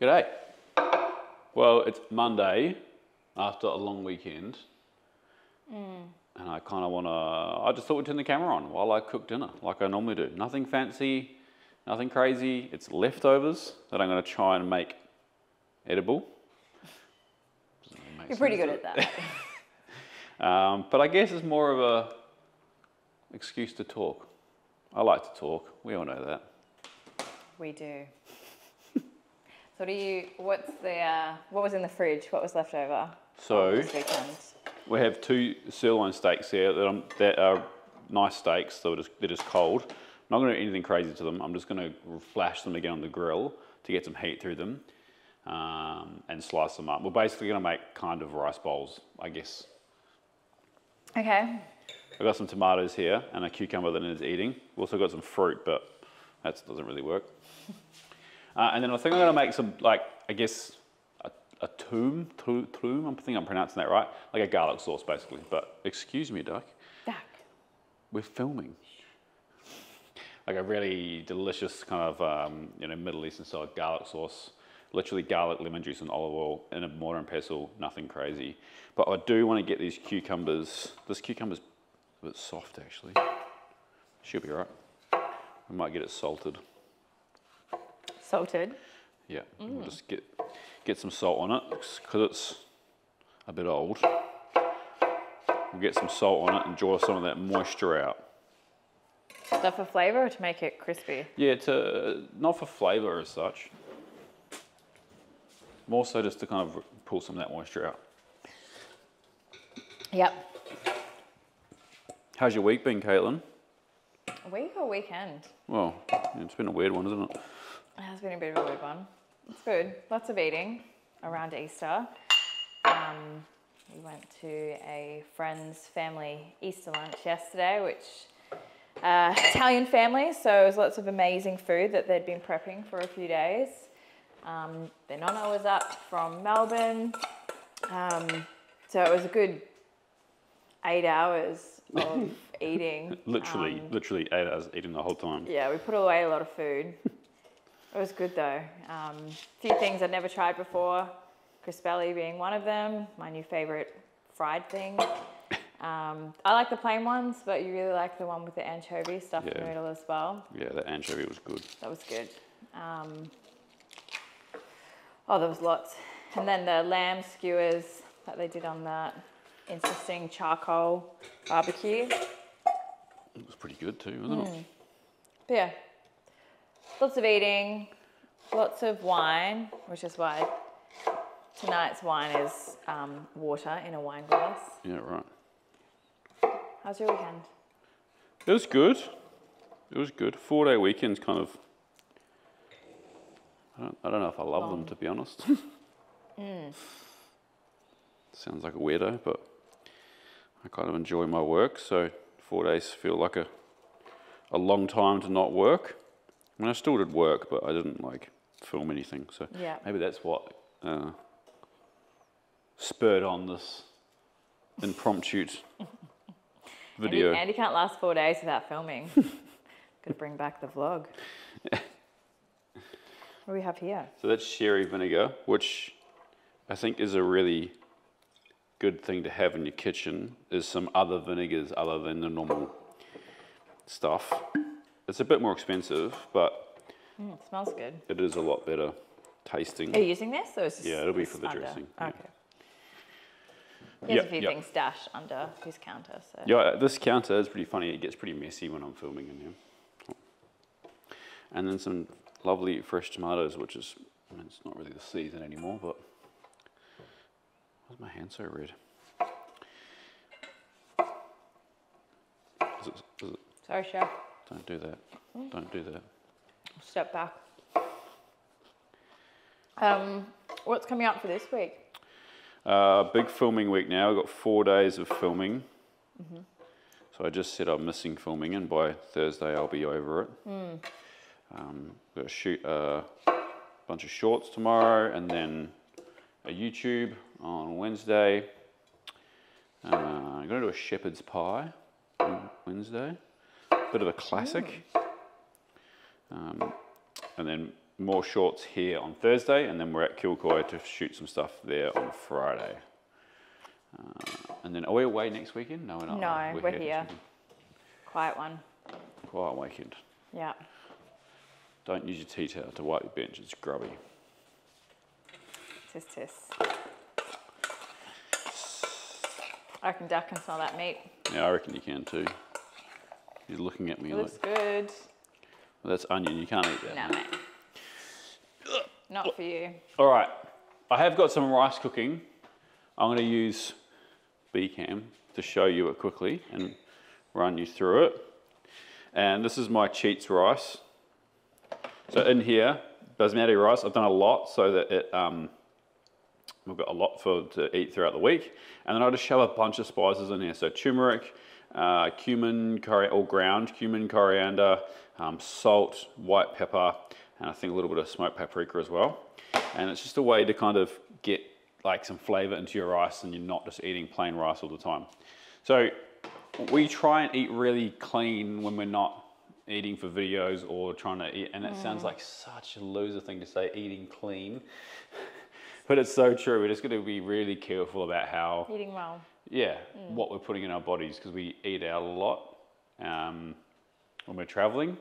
G'day. Well, it's Monday after a long weekend, and I kind of want to, I just thought we'd turn the camera on while I cook dinner, like I normally do. Nothing fancy, nothing crazy. It's leftovers that I'm going to try and make edible. You're pretty good at that. But I guess it's more of an excuse to talk. I like to talk. We all know that. We do. So do you, what's the, what was in the fridge? What was left over? So we have two sirloin steaks here that are nice steaks, so they're just cold. I'm not going to do anything crazy to them. I'm just going to flash them again on the grill to get some heat through them and slice them up. We're basically going to make kind of rice bowls, I guess. Okay. I've got some tomatoes here and a cucumber that is eating. We've also got some fruit, but that doesn't really work. And then I think I'm going to make some, like, I guess, a toum. I think I'm pronouncing that right. Like a garlic sauce, basically. But excuse me, Duck. Duck. We're filming. Like a really delicious kind of, you know, Middle Eastern style garlic sauce. Literally garlic, lemon juice, and olive oil in a mortar and pestle. Nothing crazy. But I do want to get these cucumbers. This cucumber's a bit soft, actually. She'll be all right. We might get it salted. Salted? Yeah, we'll just get some salt on it, because it's a bit old. We'll get some salt on it and draw some of that moisture out. Is that for flavour or to make it crispy? Yeah, not for flavour as such. More so just to kind of pull some of that moisture out. Yep. How's your week been, Caitlin? Week or weekend? Well, it's been a weird one, isn't it? It has been a bit of a weird one. It's good. Lots of eating around Easter. We went to a friend's family Easter lunch yesterday, which Italian family, so it was lots of amazing food that they'd been prepping for a few days. Their nonna was up from Melbourne, so it was a good 8 hours of eating. Literally 8 hours eating the whole time. Yeah, we put away a lot of food. It was good though. A few things I'd never tried before, crispelli being one of them, my new favourite fried thing. I like the plain ones, but you really like the one with the anchovy stuffed noodle as well. Yeah, the anchovy was good. That was good. Oh, there was lots. And then the lamb skewers that they did on that interesting charcoal barbecue. It was pretty good too, wasn't it? But yeah. Lots of eating, lots of wine, which is why tonight's wine is water in a wine glass. Yeah, right. How's your weekend? It was good. It was good. 4-day weekends kind of, I don't know if I love them, to be honest. Sounds like a weirdo, but I kind of enjoy my work, so 4 days feel like a long time to not work. I mean, I still did work, but I didn't like film anything. So maybe that's what spurred on this impromptu video. Andy can't last 4 days without filming. Could bring back the vlog. What do we have here? So that's sherry vinegar, which I think is a really good thing to have in your kitchen, is some other vinegars other than the normal stuff. It's a bit more expensive, but it smells good. It is a lot better tasting. Are you using this? Or is it'll be for the dressing. Okay. Yeah. He has a few things stashed under his counter. So. Yeah, this counter is pretty funny. It gets pretty messy when I'm filming in here. And then some lovely fresh tomatoes, which is, I mean, it's not really the season anymore, but why's my hand so red? Is it? Sorry, chef. Don't do that. Don't do that. Step back. What's coming up for this week? Big filming week now. I've got 4 days of filming. So I just said I'm missing filming, and by Thursday I'll be over it. We're going to shoot a bunch of shorts tomorrow, and then a YouTube on Wednesday. I'm going to do a shepherd's pie on Wednesday. Bit of a classic, and then more shorts here on Thursday, and then we're at Kilkoi to shoot some stuff there on Friday. And then, are we away next weekend? No, we're not. No, we're here. Quiet one. Quiet weekend. Yeah. Don't use your tea towel to wipe your bench, it's grubby. Tis, tis. I reckon Duck can smell that meat. Yeah, I reckon you can too. You're looking at me like... Looks good. Well, that's onion, you can't eat that. No, nah, mate. Not for you. All right, I have got some rice cooking. I'm gonna use B-cam to show you it quickly and run you through it. And this is my Cheats rice. So in here, basmati rice, I've done a lot so that it, we've got a lot to eat throughout the week. And then I'll just shove a bunch of spices in here. So turmeric, cumin, all ground cumin, coriander, salt, white pepper, and I think a little bit of smoked paprika as well. And it's just a way to kind of get like some flavor into your rice and you're not just eating plain rice all the time. So we try and eat really clean when we're not eating for videos or trying to eat, and it sounds like such a loser thing to say, eating clean. But it's so true. We're just going to be really careful about how... Eating well. Yeah, what we're putting in our bodies, because we eat out a lot when we're traveling.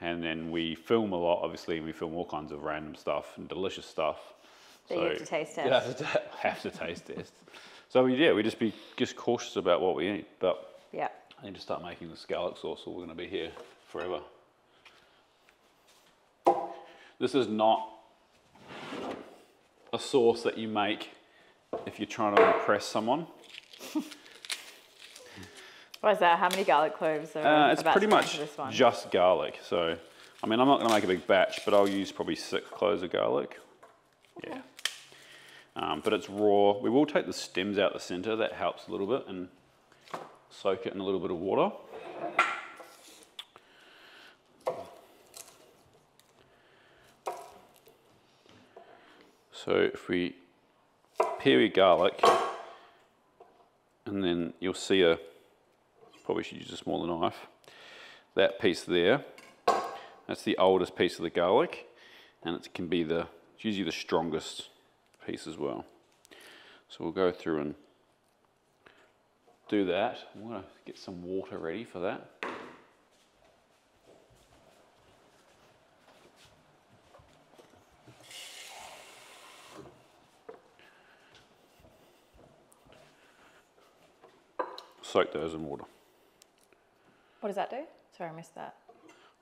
And then we film a lot, obviously, and we film all kinds of random stuff and delicious stuff. But so you have to taste test. Have to taste test. So yeah, we just be cautious about what we eat. But yeah, I need to start making the scallop sauce, or we're going to be here forever. This is not a sauce that you make if you're trying to impress someone. What is that? How many garlic cloves are it's pretty much just garlic. So, I mean, I'm not going to make a big batch, but I'll use probably 6 cloves of garlic. Okay. Yeah. But it's raw. We will take the stems out the center. That helps a little bit, and soak it in a little bit of water. So if we peel your garlic, and then you'll see a, probably should use a smaller knife, that piece there, that's the oldest piece of the garlic, and it can be the, it's usually the strongest piece as well. So we'll go through and do that. I'm gonna get some water ready for that. Soak those in water. What does that do? Sorry, I missed that.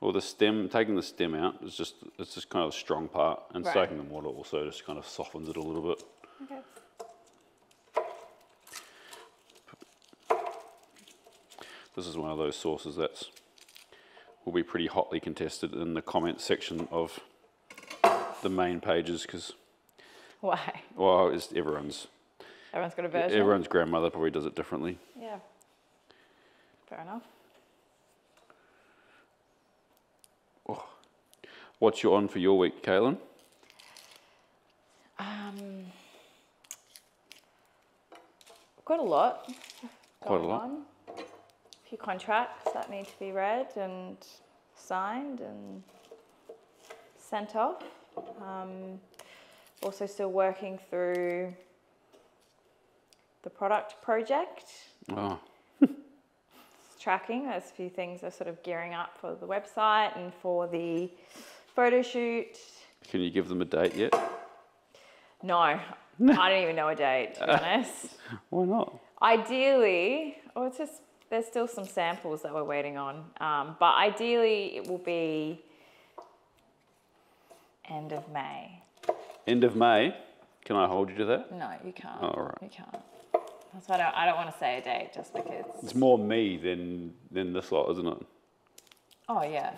Well, the stem, taking the stem out is just, it's just kind of a strong part, and right, soaking in water also just kind of softens it a little bit. Okay. This is one of those sauces that's will be pretty hotly contested in the comment section of the main pages, because why? Well, it's everyone's got a version. Everyone's grandmother probably does it differently. Yeah. Fair enough. Oh. What's you on for your week, Caitlin? Got a lot. Quite a lot going on. A few contracts that need to be read and signed and sent off. Also still working through the product project. Oh. Tracking, there's a few things are sort of gearing up for the website and for the photo shoot. Can you give them a date yet? No, I don't even know a date, to be honest. Why not? Ideally, well, it's just, there's still some samples that we're waiting on, but ideally it will be end of May. End of May? Can I hold you to that? No, you can't. All right. You can't. That's why I don't want to say a date, just because... It's more me than this lot, isn't it? Oh, yeah.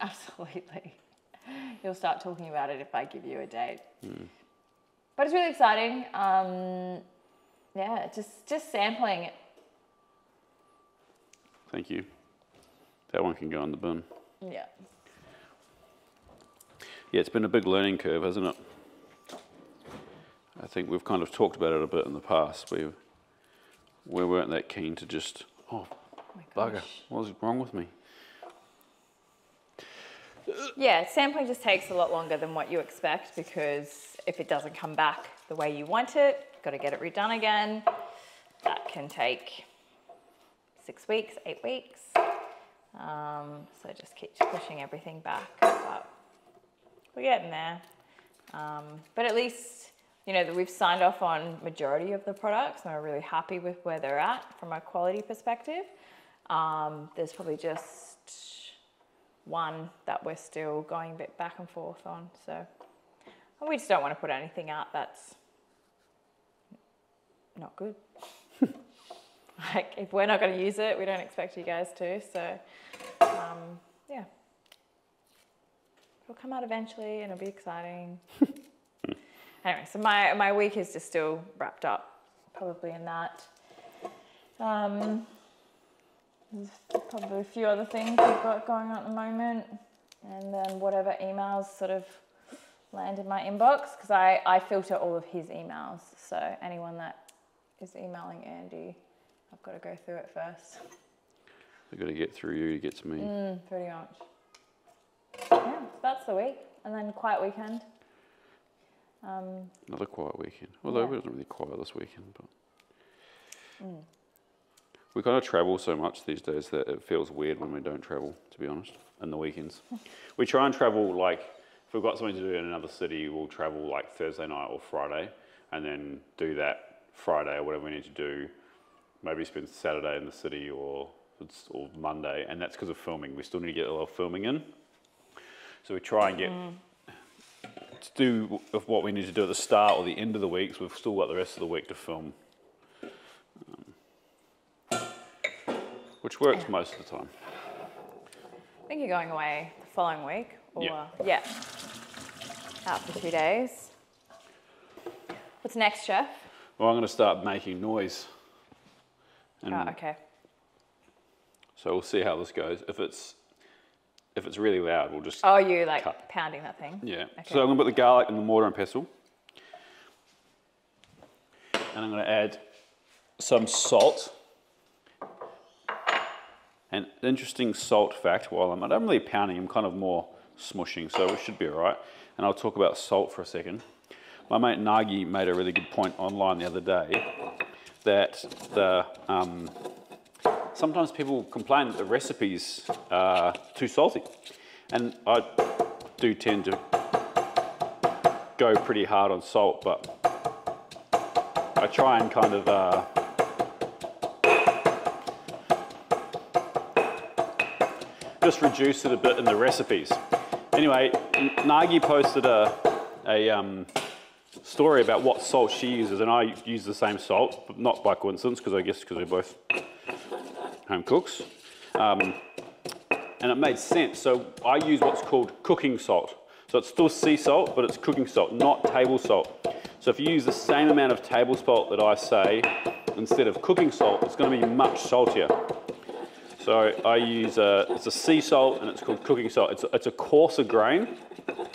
Absolutely. You'll start talking about it if I give you a date. Mm. But it's really exciting. Yeah, just sampling it. Thank you. That one can go in the bin. Yeah. Yeah, it's been a big learning curve, hasn't it? I think we've kind of talked about it a bit in the past. We weren't that keen to just, oh, oh my gosh, bugger, what was wrong with me? Yeah, sampling just takes a lot longer than what you expect, because if it doesn't come back the way you want it, you've got to get it redone again. That can take 6 weeks, 8 weeks. So just keep pushing everything back, but we're getting there. But at least, you know, that we've signed off on majority of the products and we're really happy with where they're at from a quality perspective. There's probably just one that we're still going a bit back and forth on. So, and we just don't want to put anything out that's not good. Like, if we're not going to use it, we don't expect you guys to. So, yeah. It'll come out eventually and it'll be exciting. Anyway, so my week is just still wrapped up probably in that. There's probably a few other things we've got going on at the moment. And then whatever emails sort of land in my inbox, because I filter all of his emails. So anyone that is emailing Andy, I've got to go through it first. I've got to get through you to get to me. Pretty much. Yeah, so that's the week. And then quiet weekend. Another quiet weekend. Although it wasn't really quiet this weekend, but... We kind of travel so much these days that it feels weird when we don't travel, to be honest, in the weekends. We try and travel, like, if we've got something to do in another city, we'll travel like Thursday night or Friday, and then do that Friday or whatever we need to do. Maybe spend Saturday in the city or Monday, and that's because of filming. We still need to get a lot of filming in. So we try and get to do what we need to do at the start or the end of the week, so we've still got the rest of the week to film. Which works most of the time. I think you're going away the following week, or yeah, out for 2 days. What's next, chef? Well, I'm going to start making noise. And okay. So we'll see how this goes. If it's really loud, we'll just you like cut. Pounding that thing? Yeah. Okay. So I'm going to put the garlic in the mortar and pestle, and I'm going to add some salt. An interesting salt fact, while I'm not really pounding, I'm kind of more smushing, so it should be all right. And I'll talk about salt for a second. My mate Nagi made a really good point online the other day that the, sometimes people complain that the recipes are too salty. And I do tend to go pretty hard on salt, but I try and kind of... just reduce it a bit in the recipes. Anyway, Nagi posted a story about what salt she uses, and I use the same salt, but not by coincidence, because I guess because we're both home cooks. And it made sense. So I use what's called cooking salt. So it's still sea salt, but it's cooking salt, not table salt. So if you use the same amount of table salt that I say, instead of cooking salt, it's going to be much saltier. So I use, it's a sea salt and it's called cooking salt. It's a coarser grain,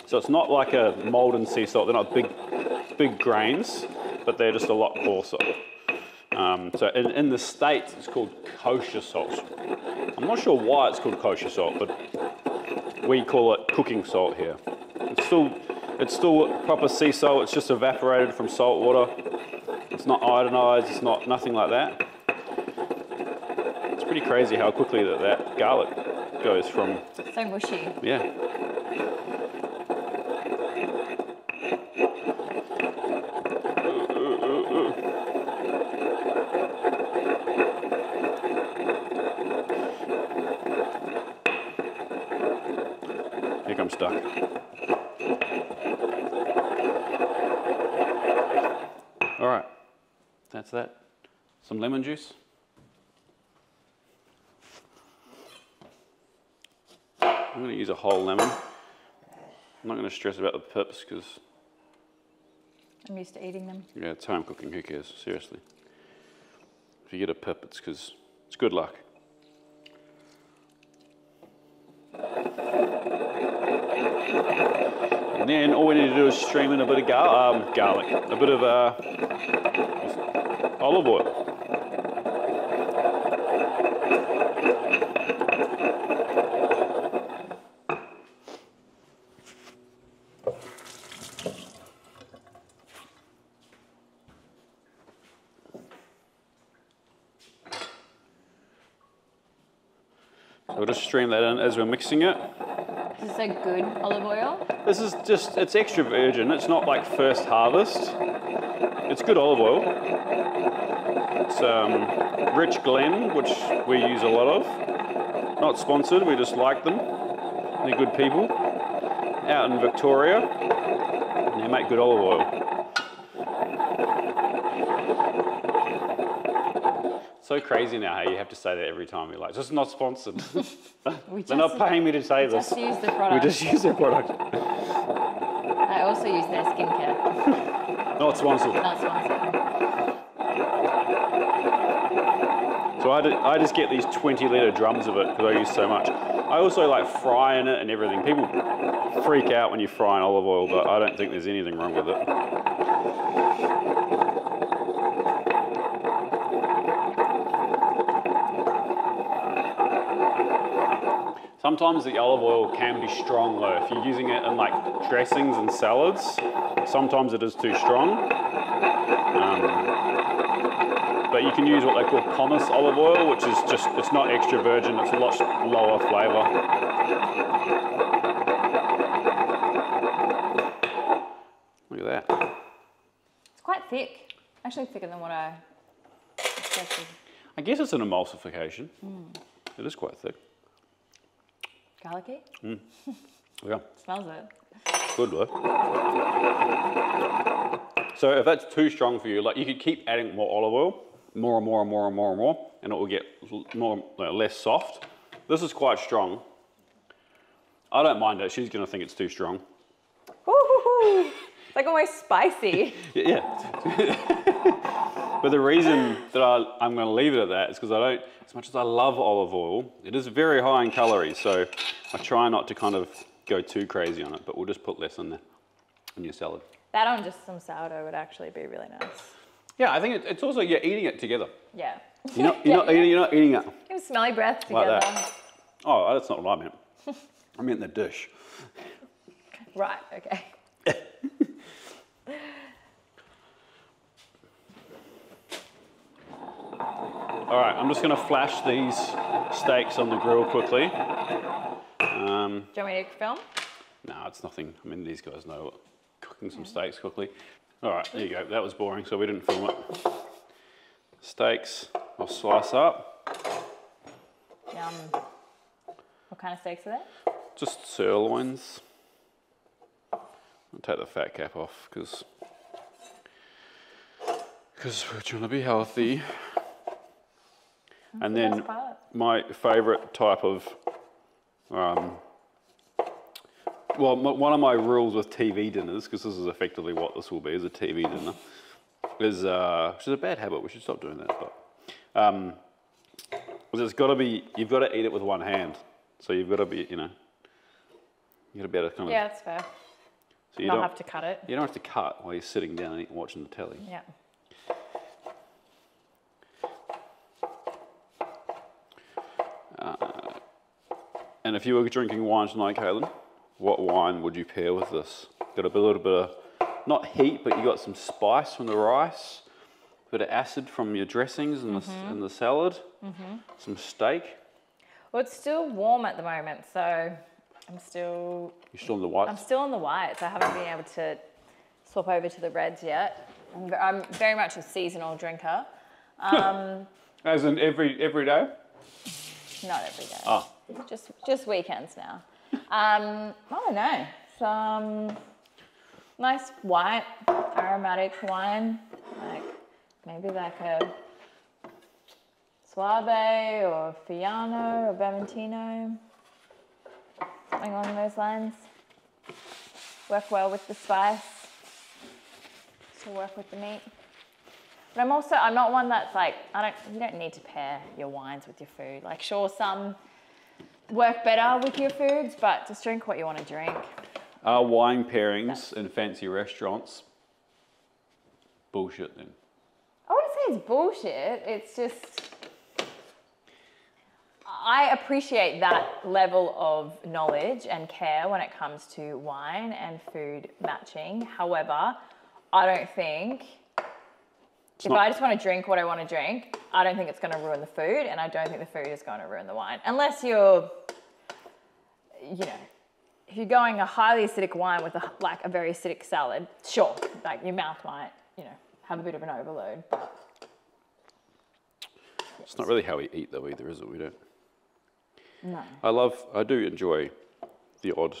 so it's not like a Malden sea salt. They're not big grains, but they're just a lot coarser. So in the States, it's called kosher salt. I'm not sure why it's called kosher salt, but we call it cooking salt here. It's still proper sea salt. It's just evaporated from salt water. It's not iodinized. It's not nothing like that. Pretty crazy how quickly that garlic goes from... So mushy. Yeah. I think I'm stuck. All right. That's that. Some lemon juice. I'm going to use a whole lemon. I'm not going to stress about the pips because... I'm used to eating them. Yeah, it's home cooking, who cares, seriously. If you get a pip, it's because it's good luck. And then all we need to do is stream in a bit of garlic, a bit of olive oil. So we'll just stream that in as we're mixing it. Is this a good olive oil? This is just, it's extra virgin. It's not like first harvest. It's good olive oil. It's Rich Glen, which we use a lot of. Not sponsored, we just like them. They're good people. Out in Victoria, and they make good olive oil. It's so crazy now how you have to say that every time you're like, just not sponsored. They're not paying me to say this. We just use the product. We just use their product. I also use their skincare. Not sponsored. Not sponsored. So I just get these 20-litre drums of it because I use so much. I also like frying it and everything. People freak out when you fry in olive oil, but I don't think there's anything wrong with it. Sometimes the olive oil can be strong though. If you're using it in like dressings and salads, sometimes it is too strong. But you can use what they call commerce olive oil, which is just, it's not extra virgin, it's a lot lower flavour. Look at that. It's quite thick, actually thicker than what I expected. I guess it's an emulsification. Mm. It is quite thick. Garlicky? Mm. Yeah. Smells it. Good though. So if that's too strong for you, like you could keep adding more olive oil, more and more and more and more and more, and it will get more, less soft. This is quite strong. I don't mind it. She's going to think it's too strong. Ooh, it's like almost spicy. Yeah. But the reason that I'm going to leave it at that is because I don't, as much as I love olive oil, it is very high in calories. So I try not to kind of go too crazy on it, but we'll just put less in there in your salad. That on just some sourdough would actually be really nice. Yeah, I think it's also, you're eating it together. Yeah. You're not eating it. You have smelly breath together. Like that. Oh, that's not what I meant. I meant the dish. Right, okay. All right, I'm just going to flash these steaks on the grill quickly. Do you want me to film? No, it's nothing. I mean, these guys know what. Cooking some steaks quickly. All right, there you go. That was boring, so we didn't film it. Steaks, I'll slice up. Yum. What kind of steaks are there? Just sirloins. I'll take the fat cap off because we're trying to be healthy. And then my favorite type of well, one of my rules with TV dinners, because this is effectively what this will be, is a TV dinner, is, which is a bad habit, we should stop doing that, but, it's got to be, you've got to eat it with one hand, so you've got to be, you've got to be able to kind of... Yeah, that's fair. So you don't have to cut it. You don't have to cut while you're sitting down and watching the telly. Yeah. And if you were drinking wine tonight, Caitlin, what wine would you pair with this? Got a little bit of, not heat, but you got some spice from the rice, a bit of acid from your dressings and, and the salad, some steak. Well, it's still warm at the moment, so I'm still... You're still on the whites? I'm still on the whites. I haven't been able to swap over to the reds yet. I'm very much a seasonal drinker. As in every day? Not every day. Oh. Just weekends now. I don't know, some nice white aromatic wine, like maybe like a Soave or Fiano or Vermentino, something along those lines. Work well with the spice, so work with the meat. But I'm not one that's like, you don't need to pair your wines with your food. Like sure, some work better with your foods, but just drink what you want to drink. Are wine pairings in fancy restaurants bullshit then? I wouldn't say it's bullshit. It's just, I appreciate that level of knowledge and care when it comes to wine and food matching. However, I don't think If I just want to drink what I want to drink, I don't think it's going to ruin the food, and I don't think the food is going to ruin the wine. Unless you're, you know, if you're going a highly acidic wine with a, like a very acidic salad, sure, like your mouth might, you know, have a bit of an overload. But it's not really how we eat though either, is it? We don't. No. I do enjoy the odd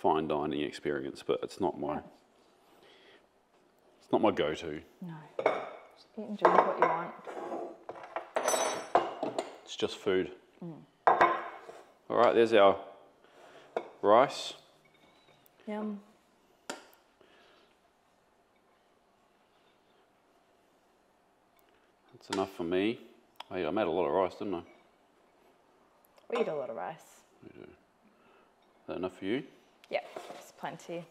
fine dining experience, but it's not my, it's not my go-to. No. Just eat and drink what you want. It's just food. Mm. All right, there's our rice. Yum. That's enough for me. I made a lot of rice, didn't I? We eat a lot of rice. We do. Is that enough for you? Yep, there's plenty.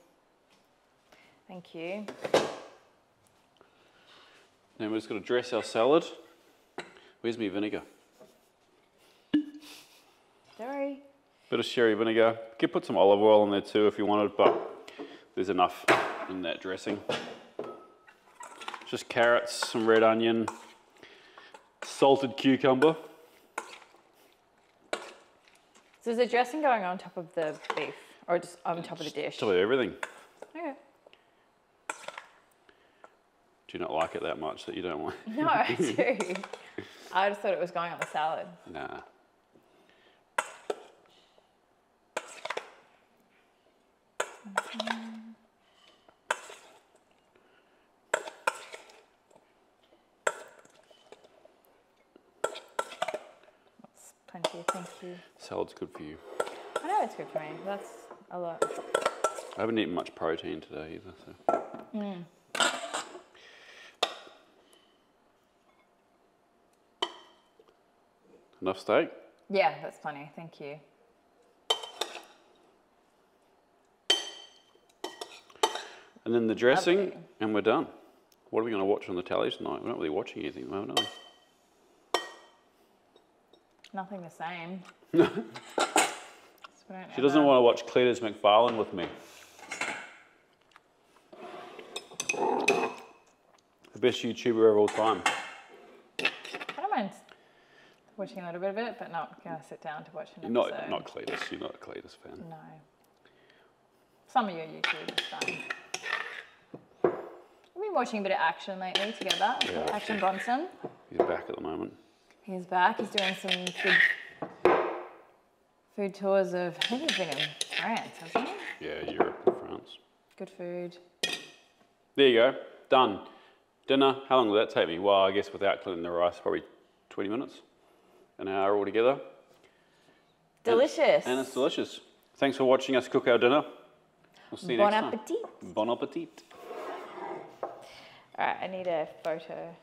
Thank you. Now we're just going to dress our salad. Where's my vinegar? Sorry. Bit of sherry vinegar. You could put some olive oil in there too if you wanted, but there's enough in that dressing. Just carrots, some red onion, salted cucumber. So is the dressing going on top of the beef or just on top of the dish? Top of everything. Okay. Do you not like it that much that you don't want? No, I do. I just thought it was going on the salad. Nah. That's plenty, thank you. Salad's good for you. I know it's good for me, that's a lot. I haven't eaten much protein today either, so. Mm. Enough steak? Yeah, that's plenty, thank you. And then the dressing, lovely. And we're done. What are we going to watch on the telly tonight? We're not really watching anything at the moment, are we? Nothing the same. She doesn't want to watch Cletus McFarlane with me. The best YouTuber of all time. I don't mind watching a little bit of it, but not going to sit down to watch an episode. Not Cletus, you're not a Cletus fan. No. Some of your YouTubers done. We've been watching a bit of Action lately together. Yeah. Action Bronson. He's back at the moment. He's back. He's doing some good food tours of, I think he's been in France, hasn't he? Yeah, Europe and France. Good food. There you go. Done. Dinner. How long did that take me? Well, I guess without cleaning the rice, probably 20 minutes. An hour altogether. Delicious. And it's delicious. Thanks for watching us cook our dinner. We'll see you next time. Bon appetit. Bon appetit. All right, I need a photo.